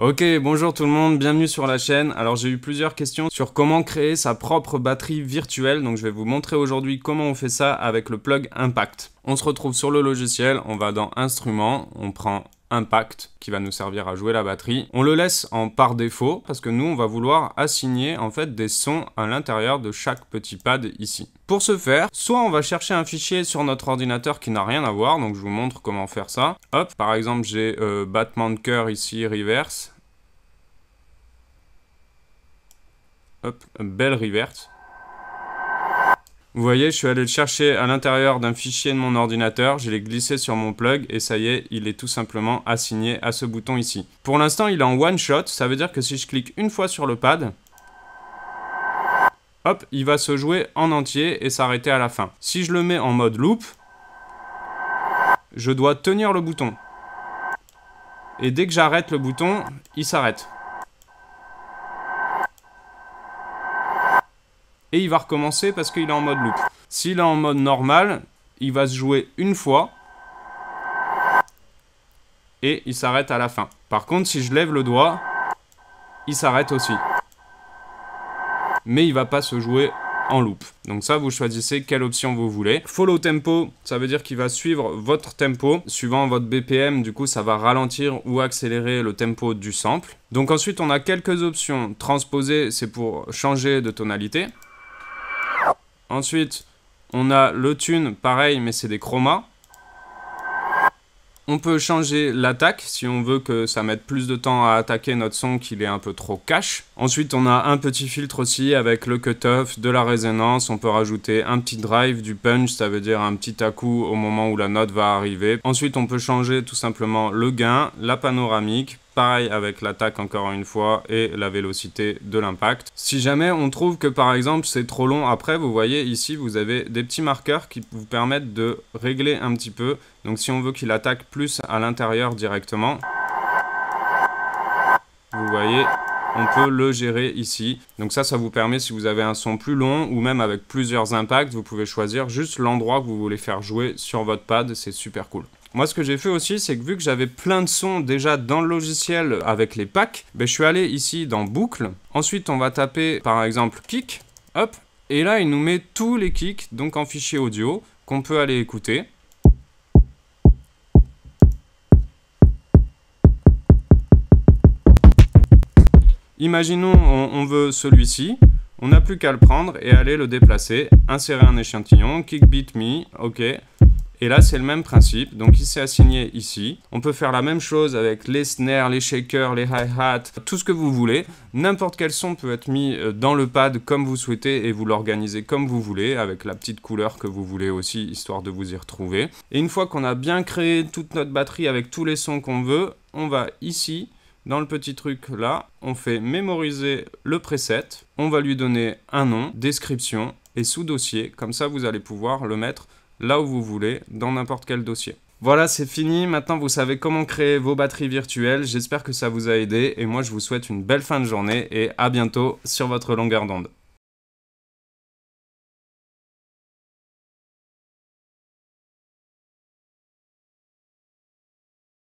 Ok, bonjour tout le monde, bienvenue sur la chaîne. Alors j'ai eu plusieurs questions sur comment créer sa propre batterie virtuelle, donc je vais vous montrer aujourd'hui comment on fait ça avec le plug Impact. On se retrouve sur le logiciel, on va dans Instruments, on prend Impact qui va nous servir à jouer la batterie. On le laisse en par défaut parce que nous on va vouloir assigner en fait des sons à l'intérieur de chaque petit pad ici. Pour ce faire, soit on va chercher un fichier sur notre ordinateur qui n'a rien à voir, donc je vous montre comment faire ça. Hop, par exemple j'ai battement de cœur ici, reverse. Hop, belle reverse. Vous voyez, je suis allé le chercher à l'intérieur d'un fichier de mon ordinateur, je l'ai glissé sur mon plug et ça y est, il est tout simplement assigné à ce bouton ici. Pour l'instant, il est en one shot, ça veut dire que si je clique une fois sur le pad, hop, il va se jouer en entier et s'arrêter à la fin. Si je le mets en mode loop, je dois tenir le bouton. Et dès que j'arrête le bouton, il s'arrête. Et il va recommencer parce qu'il est en mode loop. S'il est en mode normal, il va se jouer une fois et il s'arrête à la fin. Par contre, si je lève le doigt, il s'arrête aussi. Mais il ne va pas se jouer en loop. Donc ça, vous choisissez quelle option vous voulez. Follow tempo, ça veut dire qu'il va suivre votre tempo. Suivant votre BPM, du coup, ça va ralentir ou accélérer le tempo du sample. Donc ensuite, on a quelques options. Transposer, c'est pour changer de tonalité. Ensuite, on a le tune, pareil, mais c'est des chromas. On peut changer l'attaque si on veut que ça mette plus de temps à attaquer notre son qu'il est un peu trop cache. Ensuite, on a un petit filtre aussi avec le cut-off, de la résonance. On peut rajouter un petit drive, du punch, ça veut dire un petit à-coup au moment où la note va arriver. Ensuite, on peut changer tout simplement le gain, la panoramique. Pareil avec l'attaque encore une fois et la vélocité de l'impact. Si jamais on trouve que par exemple c'est trop long après, vous voyez ici vous avez des petits marqueurs qui vous permettent de régler un petit peu. Donc si on veut qu'il attaque plus à l'intérieur directement, vous voyez on peut le gérer ici. Donc ça vous permet, si vous avez un son plus long ou même avec plusieurs impacts, vous pouvez choisir juste l'endroit que vous voulez faire jouer sur votre pad, c'est super cool. Moi, ce que j'ai fait aussi, c'est que vu que j'avais plein de sons déjà dans le logiciel avec les packs, je suis allé ici dans boucle. Ensuite, on va taper par exemple kick, hop, et là, il nous met tous les kicks, donc en fichier audio, qu'on peut aller écouter. Imaginons, on veut celui-ci. On n'a plus qu'à le prendre et aller le déplacer, insérer un échantillon, kick beat me, ok. Et là, c'est le même principe, donc il s'est assigné ici. On peut faire la même chose avec les snares, les shakers, les hi-hats, tout ce que vous voulez. N'importe quel son peut être mis dans le pad comme vous souhaitez et vous l'organisez comme vous voulez, avec la petite couleur que vous voulez aussi, histoire de vous y retrouver. Et une fois qu'on a bien créé toute notre batterie avec tous les sons qu'on veut, on va ici, dans le petit truc là, on fait mémoriser le preset. On va lui donner un nom, description et sous-dossier. Comme ça, vous allez pouvoir le mettre là où vous voulez, dans n'importe quel dossier. Voilà, c'est fini. Maintenant, vous savez comment créer vos batteries virtuelles. J'espère que ça vous a aidé. Et moi, je vous souhaite une belle fin de journée et à bientôt sur votre longueur d'onde.